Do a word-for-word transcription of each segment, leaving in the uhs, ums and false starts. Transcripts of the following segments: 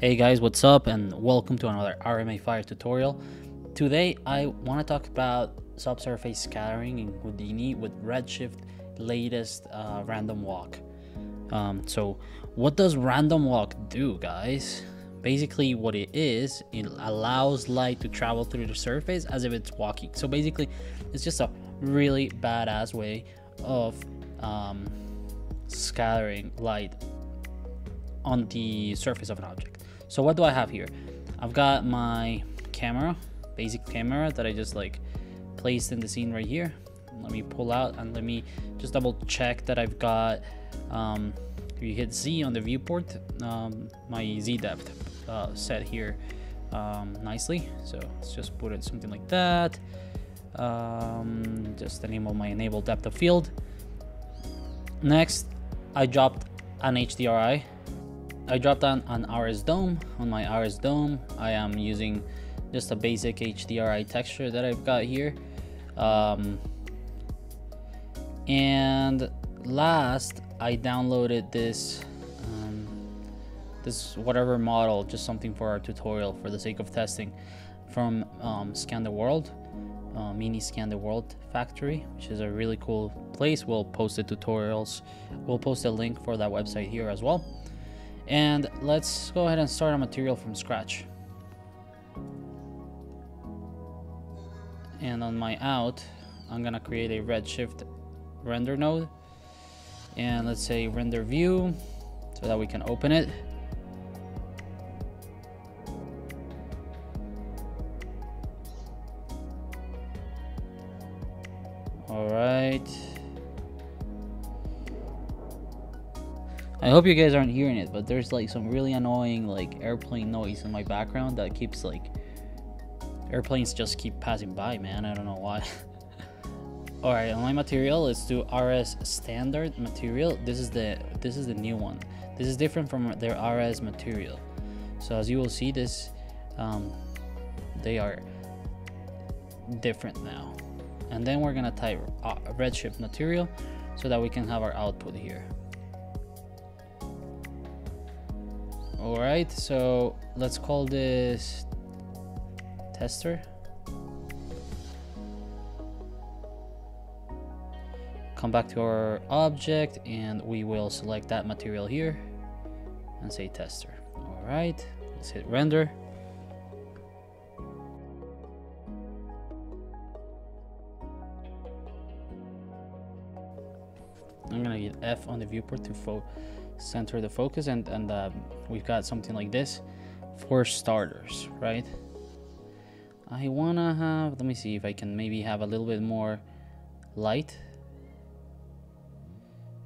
Hey guys, what's up, and welcome to another R M A FIRE tutorial. Today I want to talk about subsurface scattering in Houdini with Redshift latest uh, random walk. Um, so what does random walk do, guys? Basically what it is, it allows light to travel through the surface as if it's walking. So basically it's just a really badass way of um, scattering light on the surface of an object. So what do I have here? I've got my camera, basic camera that I just like placed in the scene right here. Let me pull out and let me just double check that I've got, um, if you hit Z on the viewport, um, my Z depth uh, set here um, nicely. So let's just put it something like that. Um, just enable my enable depth of field. Next, I dropped an H D R I. I dropped on an R S dome. On my R S dome, I am using just a basic H D R I texture that I've got here. Um, and last, I downloaded this, um, this whatever model, just something for our tutorial for the sake of testing, from um, Scan the World, uh, mini Scan the World factory, which is a really cool place. We'll post the tutorials. We'll post a link for that website here as well. And let's go ahead and start our material from scratch. And on my out, I'm gonna create a Redshift render node. And let's say render view so that we can open it. All right. I hope you guys aren't hearing it, but there's like some really annoying like airplane noise in my background that keeps like airplanes just keep passing by, man. I don't know why. All right, on my material, let's do R S standard material. This is the this is the new one. This is different from their R S material. So as you will see, this um, they are different now. And then we're gonna type uh, Redshift material so that we can have our output here. All right, so let's call this tester. Come back to our object and we will select that material here and say tester. All right, let's hit render. I'm gonna hit F on the viewport to fo center the focus, and, and uh, we've got something like this for starters, right? I wanna have, let me see if I can maybe have a little bit more light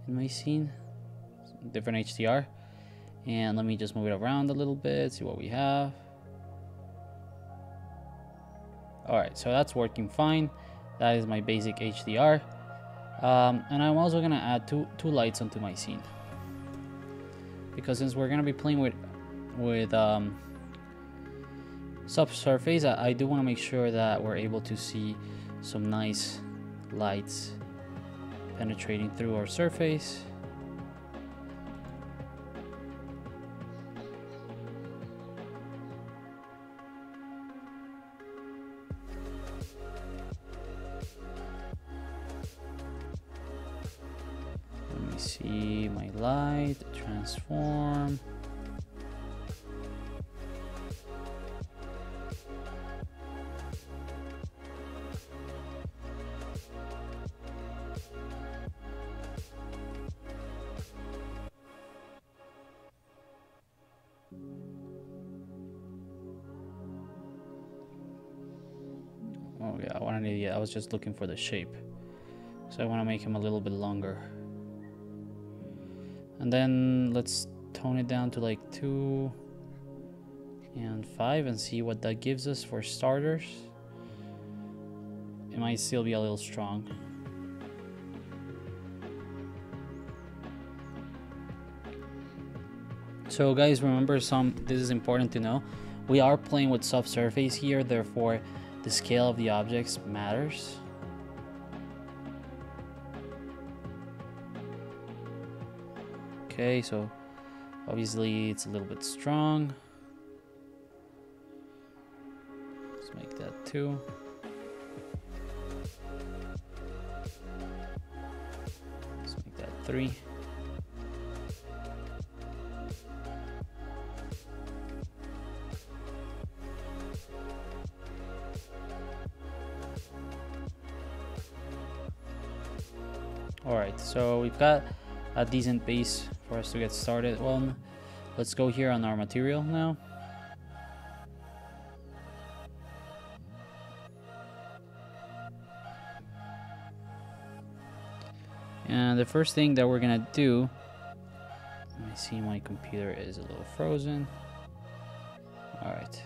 in my scene, different H D R. And let me just move it around a little bit, see what we have. All right, so that's working fine. That is my basic H D R. Um, and I'm also gonna add two, two lights onto my scene, because since we're gonna be playing with with um, subsurface, I, I do want to make sure that we're able to see some nice lights penetrating through our surface. Let me see my light transform. Oh yeah, I wanted to, yeah, I was just looking for the shape. So I want to make him a little bit longer. And then let's tone it down to like two and five and see what that gives us for starters. It might still be a little strong. So guys, remember some, this is important to know. We are playing with subsurface here, therefore the scale of the objects matters. Okay, so obviously it's a little bit strong. Let's make that two. Let's make that three. All right, so we've got a decent base for us to get started on. Let's go here on our material now. And the first thing that we're gonna do, I see my computer is a little frozen. All right.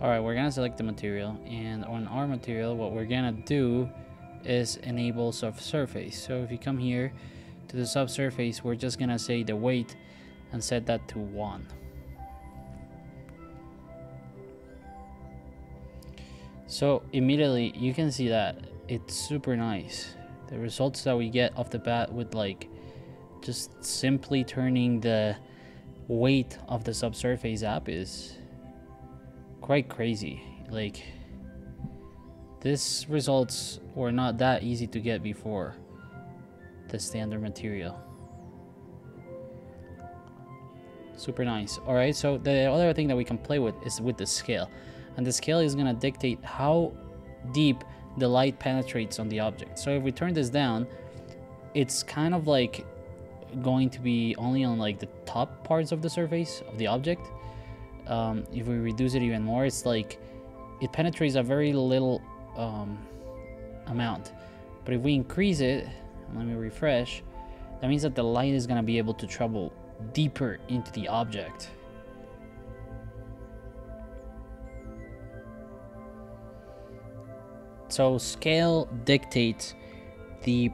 All right, we're gonna select the material, and on our material, what we're gonna do is enable subsurface. So if you come here to the subsurface, we're just gonna say the weight and set that to one. So immediately you can see that it's super nice. The results that we get off the bat with like just simply turning the weight of the subsurface up is quite crazy. Like, these results were not that easy to get before the standard material. Super nice. All right, so the other thing that we can play with is with the scale, and the scale is going to dictate how deep the light penetrates on the object. So if we turn this down, it's kind of like going to be only on like the top parts of the surface of the object. Um, if we reduce it even more, it's like it penetrates a very little um, amount. But if we increase it, let me refresh, that means that the light is going to be able to travel deeper into the object. So scale dictates the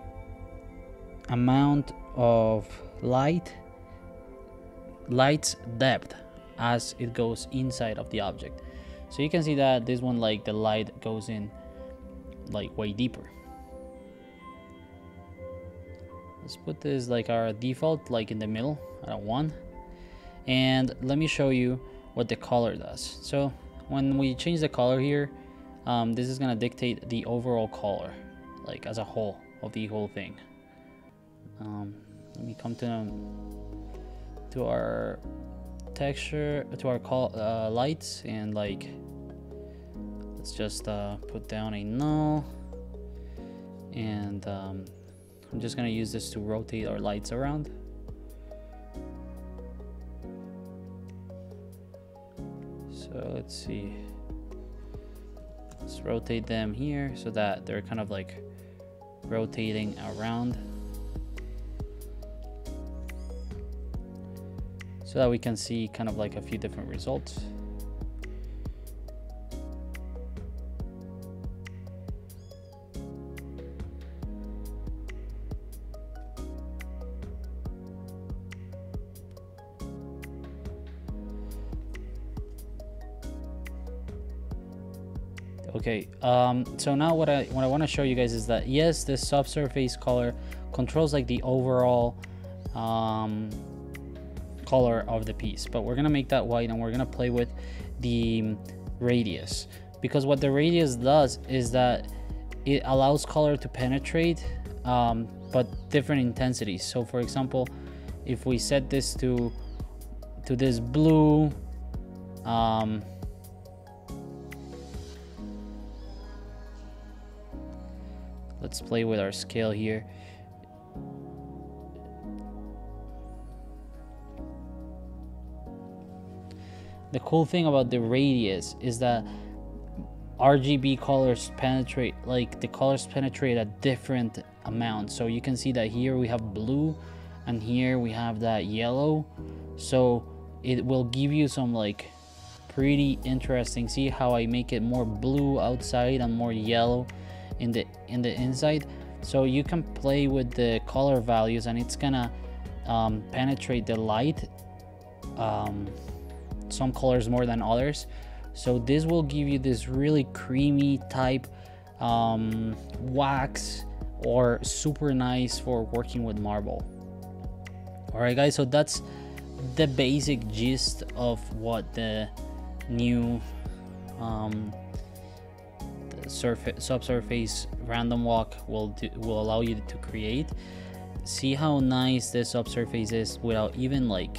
amount of light, light's depth, as it goes inside of the object. So you can see that this one, like the light goes in like way deeper. Let's put this like our default, like in the middle at a one, and let me show you what the color does. So when we change the color here, um, this is gonna dictate the overall color, like as a whole of the whole thing. Um, let me come to um, to our texture, to our call, uh, lights, and like let's just uh, put down a null, and um, I'm just gonna use this to rotate our lights around. So let's see, let's rotate them here so that they're kind of like rotating around, so that we can see kind of like a few different results. Okay, um, so now what I, what I want to show you guys is that yes, this subsurface color controls like the overall um, color of the piece, but we're gonna make that white, and we're gonna play with the radius, because what the radius does is that it allows color to penetrate um, but different intensities. So for example, if we set this to to this blue, um, let's play with our scale here. The cool thing about the radius is that R G B colors penetrate, like the colors penetrate a different amount. So you can see that here we have blue, and here we have that yellow. So it will give you some like pretty interesting. See how I make it more blue outside and more yellow in the in the inside. So you can play with the color values, and it's gonna um, penetrate the light. Um, some colors more than others, so this will give you this really creamy type um, wax or super nice for working with marble. All right guys, so that's the basic gist of what the new um, surface subsurface random walk will do, will allow you to create. See how nice this subsurface is without even like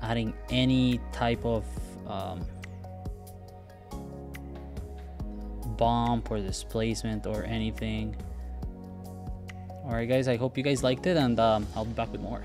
adding any type of um, bump or displacement or anything. All right guys, I hope you guys liked it, and um, I'll be back with more.